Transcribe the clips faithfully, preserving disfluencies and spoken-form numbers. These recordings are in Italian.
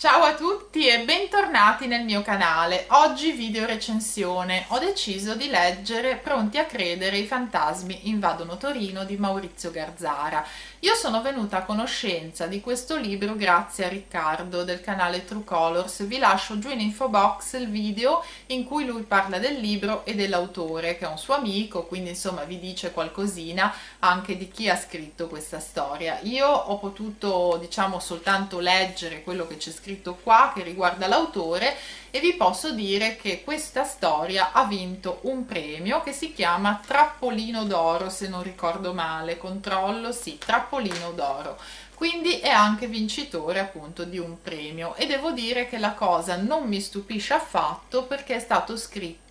Ciao a tutti e bentornati nel mio canale. Oggi video recensione. Ho deciso di leggere Pronti a credere i fantasmi invadono Torino di Maurizio Garzara. Io sono venuta a conoscenza di questo libro grazie a Riccardo del canale True Colors. Vi lascio giù in info box il video in cui lui parla del libro e dell'autore, che è un suo amico, quindi insomma vi dice qualcosina anche di chi ha scritto questa storia. Io ho potuto, diciamo, soltanto leggere quello che c'è scritto qua che riguarda l'autore e vi posso dire che questa storia ha vinto un premio che si chiama Trappolino d'oro, se non ricordo male, controllo, sì, Trappolino d'oro. Quindi è anche vincitore appunto di un premio e devo dire che la cosa non mi stupisce affatto, perché è stato scritto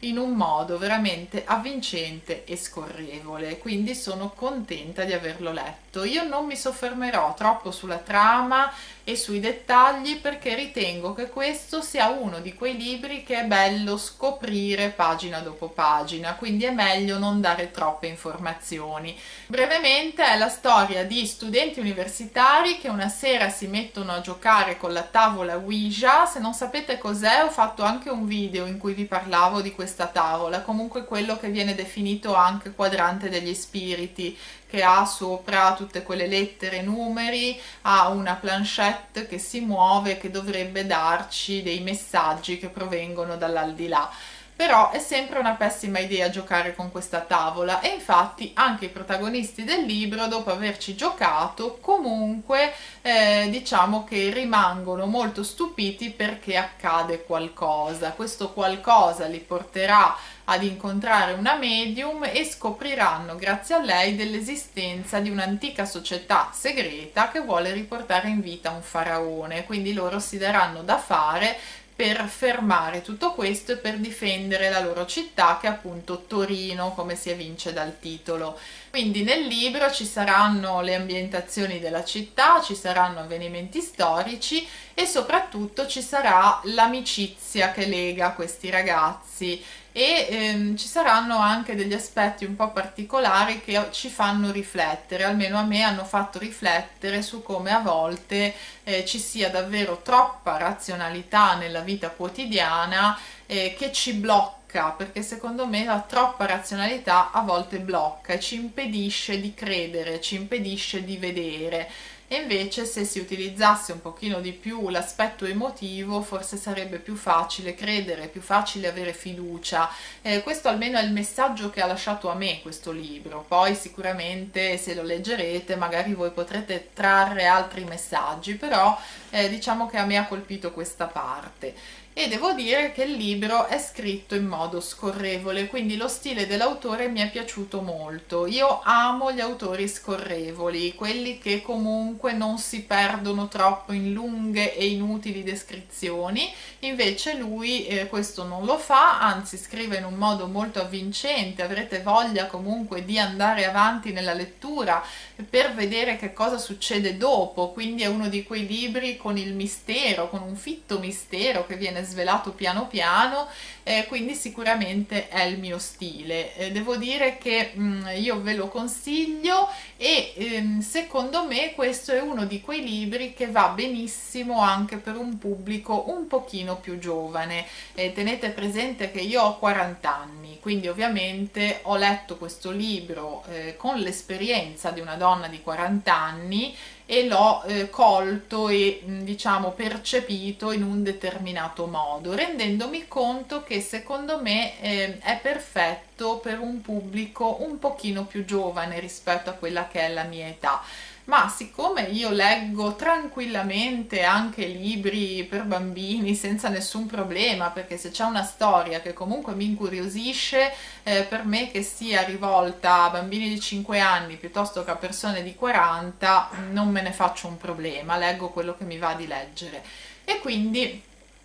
in un modo veramente avvincente e scorrevole, quindi sono contenta di averlo letto. Io non mi soffermerò troppo sulla trama e sui dettagli, perché ritengo che questo sia uno di quei libri che è bello scoprire pagina dopo pagina, quindi è meglio non dare troppe informazioni. Brevemente, è la storia di studenti universitari che una sera si mettono a giocare con la tavola Ouija. Se non sapete cos'è, ho fatto anche un video in cui vi parlavo di questa tavola, comunque quello che viene definito anche quadrante degli spiriti, che ha sopra tutte quelle lettere, numeri, ha una planchette che si muove, che dovrebbe darci dei messaggi che provengono dall'aldilà. Però è sempre una pessima idea giocare con questa tavola e infatti anche i protagonisti del libro, dopo averci giocato, comunque eh, diciamo che rimangono molto stupiti perché accade qualcosa. Questo qualcosa li porterà ad incontrare una medium e scopriranno grazie a lei dell'esistenza di un'antica società segreta che vuole riportare in vita un faraone, quindi loro si daranno da fare per fermare tutto questo e per difendere la loro città, che è appunto Torino, come si evince dal titolo. Quindi nel libro ci saranno le ambientazioni della città, ci saranno avvenimenti storici e soprattutto ci sarà l'amicizia che lega questi ragazzi e ehm, ci saranno anche degli aspetti un po' particolari che ci fanno riflettere, almeno a me hanno fatto riflettere su come a volte eh, ci sia davvero troppa razionalità nella vita quotidiana eh, che ci blocca, perché secondo me la troppa razionalità a volte blocca e ci impedisce di credere, ci impedisce di vedere. E invece se si utilizzasse un pochino di più l'aspetto emotivo, forse sarebbe più facile credere, più facile avere fiducia. Eh, questo almeno è il messaggio che ha lasciato a me questo libro. Poi sicuramente se lo leggerete magari voi potrete trarre altri messaggi, però eh, diciamo che a me ha colpito questa parte. E devo dire che il libro è scritto in modo scorrevole, quindi lo stile dell'autore mi è piaciuto molto. Io amo gli autori scorrevoli, quelli che comunque non si perdono troppo in lunghe e inutili descrizioni. Invece lui eh, questo non lo fa, anzi scrive in un modo molto avvincente, avrete voglia comunque di andare avanti nella lettura per vedere che cosa succede dopo, quindi è uno di quei libri con il mistero, con un fitto mistero che viene svelato piano piano, eh, quindi sicuramente è il mio stile. Eh, devo dire che mh, io ve lo consiglio e ehm, secondo me questo è uno di quei libri che va benissimo anche per un pubblico un pochino più giovane. Eh, tenete presente che io ho quaranta anni, quindi ovviamente ho letto questo libro eh, con l'esperienza di una donna di quaranta anni e l'ho eh, colto e diciamo percepito in un determinato modo, rendendomi conto che secondo me eh, è perfetto per un pubblico un pochino più giovane rispetto a quella che è la mia età. Ma siccome io leggo tranquillamente anche libri per bambini senza nessun problema, perché se c'è una storia che comunque mi incuriosisce, eh, per me che sia rivolta a bambini di cinque anni piuttosto che a persone di quaranta, non me ne faccio un problema, leggo quello che mi va di leggere. E quindi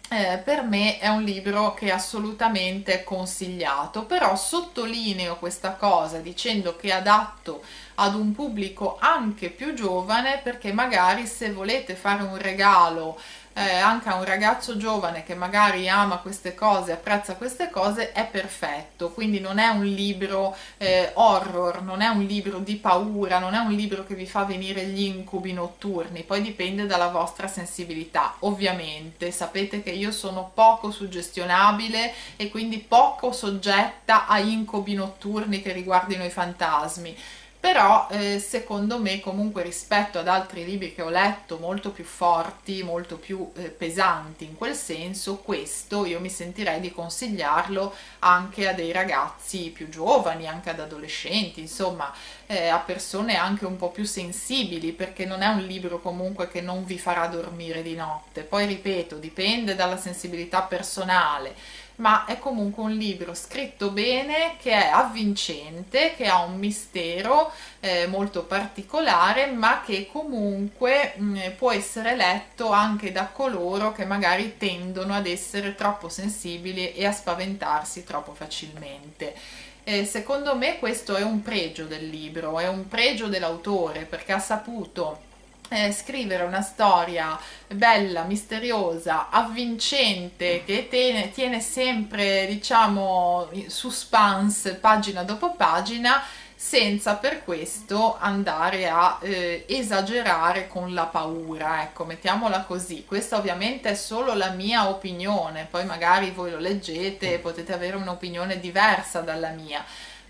Eh, per me è un libro che assolutamente è consigliato, però sottolineo questa cosa dicendo che è adatto ad un pubblico anche più giovane, perché magari se volete fare un regalo eh, anche a un ragazzo giovane che magari ama queste cose, apprezza queste cose, è perfetto. Quindi non è un libro eh, horror, non è un libro di paura, non è un libro che vi fa venire gli incubi notturni, poi dipende dalla vostra sensibilità. Ovviamente sapete che io sono poco suggestionabile e quindi poco soggetta a incubi notturni che riguardino i fantasmi, però eh, secondo me comunque rispetto ad altri libri che ho letto molto più forti, molto più eh, pesanti in quel senso, questo io mi sentirei di consigliarlo anche a dei ragazzi più giovani, anche ad adolescenti, insomma eh, a persone anche un po' più sensibili, perché non è un libro comunque che non vi farà dormire di notte. Poi ripeto, dipende dalla sensibilità personale, ma è comunque un libro scritto bene, che è avvincente, che ha un mistero eh, molto particolare, ma che comunque mh, può essere letto anche da coloro che magari tendono ad essere troppo sensibili e a spaventarsi troppo facilmente. Eh, secondo me questo è un pregio del libro, è un pregio dell'autore, perché ha saputo Eh, scrivere una storia bella, misteriosa, avvincente, che tiene, tiene sempre, diciamo, suspense pagina dopo pagina, senza per questo andare a eh, esagerare con la paura, ecco, mettiamola così. Questa ovviamente è solo la mia opinione, poi magari voi lo leggete e potete avere un'opinione diversa dalla mia,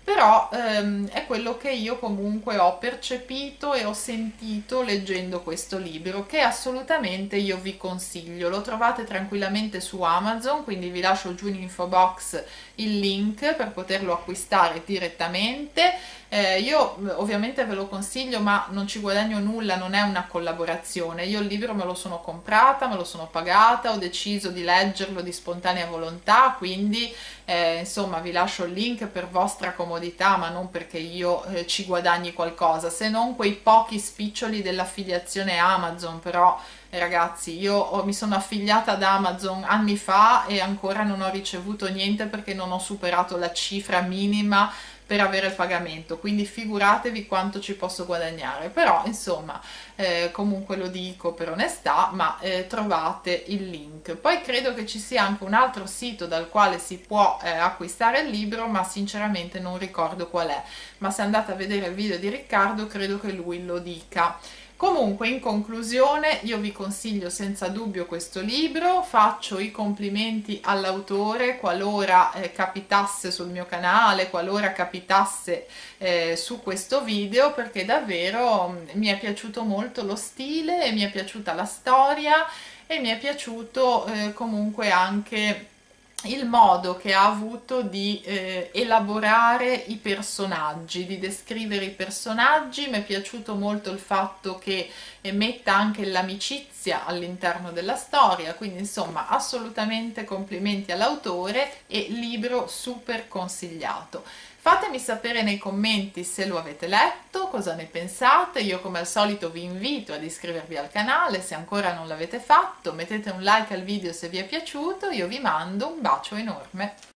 però ehm, è quello che io comunque ho percepito e ho sentito leggendo questo libro, che assolutamente io vi consiglio. Lo trovate tranquillamente su Amazon, quindi vi lascio giù in info box il link per poterlo acquistare direttamente. Eh, io ovviamente ve lo consiglio, ma non ci guadagno nulla, non è una collaborazione. Io il libro me lo sono comprata, me lo sono pagata, ho deciso di leggerlo di spontanea volontà, quindi eh, insomma vi lascio il link per vostra comodità, ma non perché io eh, ci guadagni qualcosa, se non quei pochi spiccioli dell'affiliazione Amazon. Però ragazzi, io ho, mi sono affiliata ad Amazon anni fa e ancora non ho ricevuto niente, perché non ho superato la cifra minima per avere il pagamento, quindi figuratevi quanto ci posso guadagnare. Però insomma eh, comunque lo dico per onestà, ma eh, trovate il link. Poi credo che ci sia anche un altro sito dal quale si può eh, acquistare il libro, ma sinceramente non ricordo qual è, ma se andate a vedere il video di Riccardo credo che lui lo dica. Comunque, in conclusione, io vi consiglio senza dubbio questo libro, faccio i complimenti all'autore qualora eh, capitasse sul mio canale, qualora capitasse eh, su questo video, perché davvero mi è piaciuto molto lo stile, mi è piaciuta la storia e mi è piaciuto eh, comunque anche il modo che ha avuto di eh, elaborare i personaggi, di descrivere i personaggi. Mi è piaciuto molto il fatto che metta anche l'amicizia all'interno della storia, quindi insomma assolutamente complimenti all'autore e libro super consigliato. Fatemi sapere nei commenti se lo avete letto, cosa ne pensate. Io come al solito vi invito ad iscrivervi al canale se ancora non l'avete fatto, mettete un like al video se vi è piaciuto, io vi mando un bacio enorme.